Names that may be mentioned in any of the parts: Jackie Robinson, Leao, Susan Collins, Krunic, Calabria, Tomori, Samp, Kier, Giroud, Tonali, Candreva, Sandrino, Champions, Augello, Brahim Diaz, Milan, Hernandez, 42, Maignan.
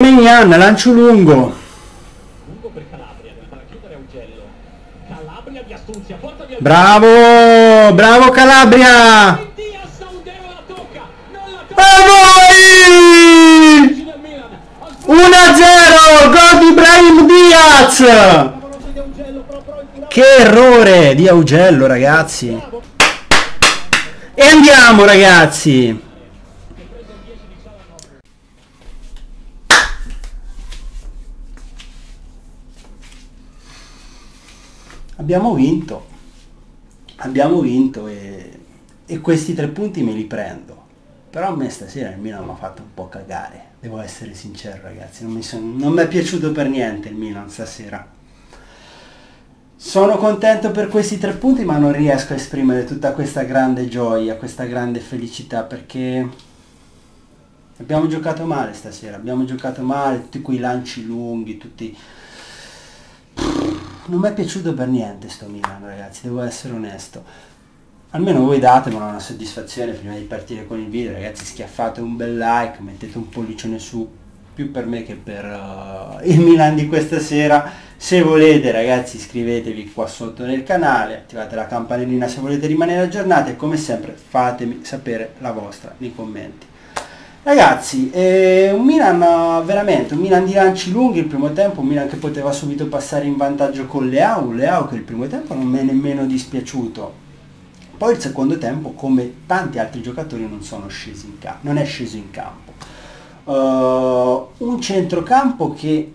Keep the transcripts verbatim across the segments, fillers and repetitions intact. Maignan, lancio lungo. Lungo per Calabria, per far chiudere Augello. Calabria di astuzia, porta via. Bravo! Bravo Calabria! E Diaz, Augello la tocca, non la tocca. E voi! uno a zero, gol di Brahim Diaz. Che errore di Augello, ragazzi. E andiamo, ragazzi. Abbiamo vinto, abbiamo vinto e, e questi tre punti me li prendo, però a me stasera il Milan mi ha fatto un po' cagare, devo essere sincero ragazzi, non mi son, non mi è piaciuto per niente il Milan stasera. Sono contento per questi tre punti ma non riesco a esprimere tutta questa grande gioia, questa grande felicità perché abbiamo giocato male stasera, abbiamo giocato male, tutti quei lanci lunghi, tutti... Non mi è piaciuto per niente sto Milan ragazzi, devo essere onesto. Almeno voi datemelo una soddisfazione prima di partire con il video ragazzi, schiaffate un bel like, mettete un pollicione su, più per me che per uh, il Milan di questa sera. Se volete ragazzi iscrivetevi qua sotto nel canale, attivate la campanellina se volete rimanere aggiornati e come sempre fatemi sapere la vostra nei commenti. Ragazzi, eh, un Milan veramente, un Milan di lanci lunghi il primo tempo, un Milan che poteva subito passare in vantaggio con Leao, Leao che il primo tempo non mi è nemmeno dispiaciuto. Poi il secondo tempo, come tanti altri giocatori, non sono scesi in campo, non è sceso in campo. Uh, un centrocampo che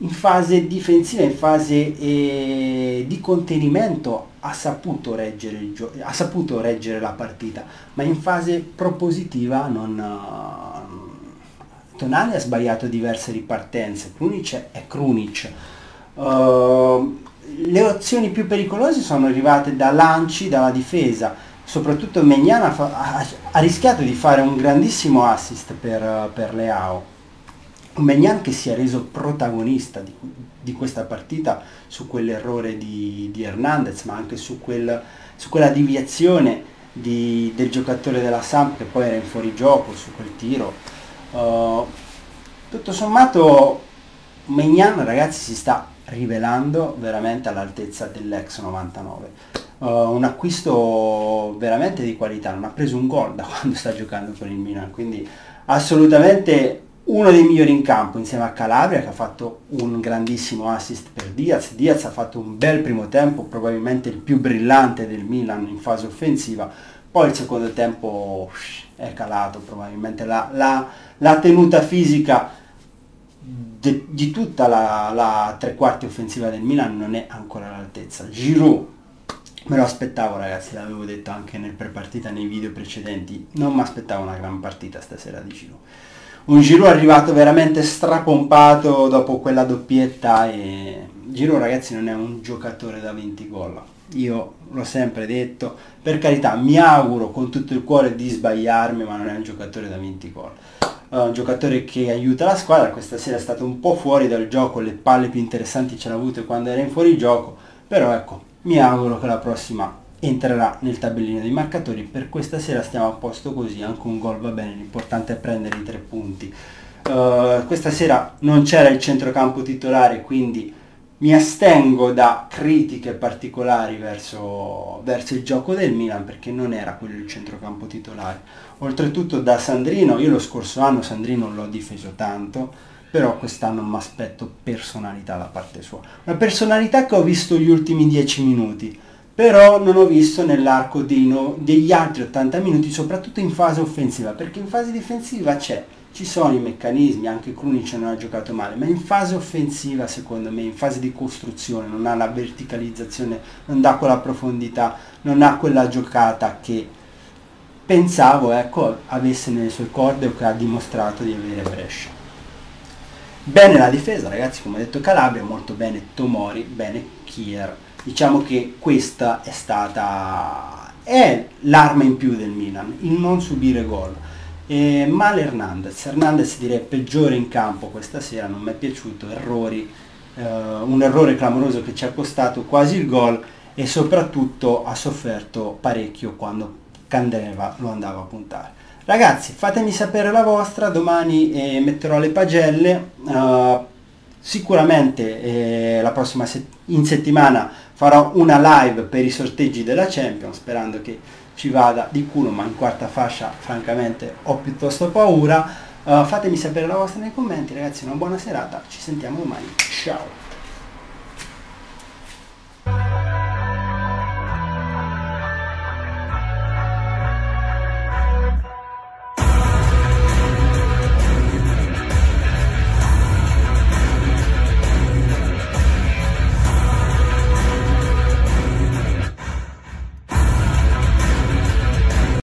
in fase difensiva, in fase eh, di contenimento ha saputo reggere il gio- ha saputo reggere la partita, ma in fase propositiva non... Uh, Tonali ha sbagliato diverse ripartenze, Krunic è Krunic. Uh, le azioni più pericolose sono arrivate da lanci, dalla difesa, soprattutto Maignan ha, ha, ha rischiato di fare un grandissimo assist per, per Leao. Maignan che si è reso protagonista di, di questa partita su quell'errore di, di Hernandez, ma anche su, quel, su quella deviazione di, del giocatore della Samp che poi era in fuorigioco su quel tiro. Uh, tutto sommato Maignan ragazzi si sta rivelando veramente all'altezza dell'ex novantanove, uh, un acquisto veramente di qualità, non ha preso un gol da quando sta giocando con il Milan, quindi assolutamente uno dei migliori in campo insieme a Calabria che ha fatto un grandissimo assist per Diaz. Diaz ha fatto un bel primo tempo, probabilmente il più brillante del Milan in fase offensiva, poi il secondo tempo è calato probabilmente la, la, la tenuta fisica de, di tutta la, la tre quarti offensiva del Milan non è ancora all'altezza. Giroud me lo aspettavo ragazzi, l'avevo detto anche nel prepartita nei video precedenti, non mi aspettavo una gran partita stasera di Giroud, un Giroud arrivato veramente strapompato dopo quella doppietta. E Giroud ragazzi non è un giocatore da venti gol, io l'ho sempre detto, per carità mi auguro con tutto il cuore di sbagliarmi, ma non è un giocatore da venti gol, è un giocatore che aiuta la squadra, questa sera è stato un po' fuori dal gioco, le palle più interessanti ce l'ha avute quando era in fuorigioco, però ecco mi auguro che la prossima entrerà nel tabellino dei marcatori. Per questa sera stiamo a posto così, anche un gol va bene, l'importante è prendere i tre punti. Uh, questa sera non c'era il centrocampo titolare, quindi mi astengo da critiche particolari verso, verso il gioco del Milan perché non era quello il centrocampo titolare. Oltretutto da Sandrino, io lo scorso anno Sandrino l'ho difeso tanto, però quest'anno mi aspetto personalità da parte sua. Una personalità che ho visto gli ultimi dieci minuti, però non ho visto nell'arco degli altri ottanta minuti, soprattutto in fase offensiva, perché in fase difensiva c'è. Ci sono i meccanismi, anche Krunic non ha giocato male, ma in fase offensiva secondo me, in fase di costruzione, non ha la verticalizzazione, non dà quella profondità, non ha quella giocata che pensavo ecco, avesse nelle sue corde o che ha dimostrato di avere Brescia. Bene la difesa ragazzi, come ha detto Calabria, molto bene Tomori, bene Kier. Diciamo che questa è stata è l'arma in più del Milan, il non subire gol. E male Hernandez, Hernandez direi peggiore in campo questa sera, non mi è piaciuto, errori, eh, un errore clamoroso che ci ha costato quasi il gol e soprattutto ha sofferto parecchio quando Candreva lo andava a puntare. Ragazzi, fatemi sapere la vostra, domani eh, metterò le pagelle, uh, sicuramente eh, la prossima set in settimana farò una live per i sorteggi della Champions, sperando che ci vada di culo, ma in quarta fascia francamente ho piuttosto paura. Uh, fatemi sapere la vostra nei commenti, ragazzi, una buona serata, ci sentiamo domani, ciao!